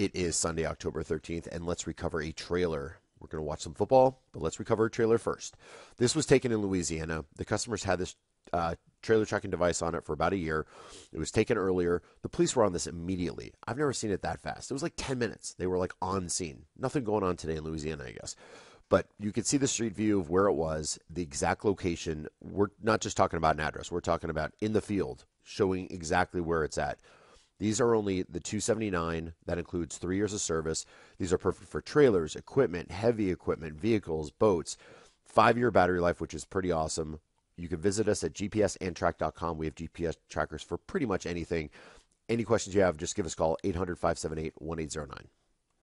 It is Sunday, October 13th, and let's recover a trailer. We're going to watch some football, but let's recover a trailer first. This was taken in Louisiana. The customer's had this trailer tracking device on it for about a year. It was taken earlier. The police were on this immediately. I've never seen it that fast. It was like 10 minutes. They were like on scene. Nothing going on today in Louisiana, I guess. But you could see the street view of where it was, the exact location. We're not just talking about an address. We're talking about in the field, showing exactly where it's at. These are only the 279. That includes 3 years of service. These are perfect for trailers, equipment, heavy equipment, vehicles, boats, 5-year battery life, which is pretty awesome. You can visit us at gpsandtrack.com. We have GPS trackers for pretty much anything. Any questions you have, just give us a call, 800-578-1809.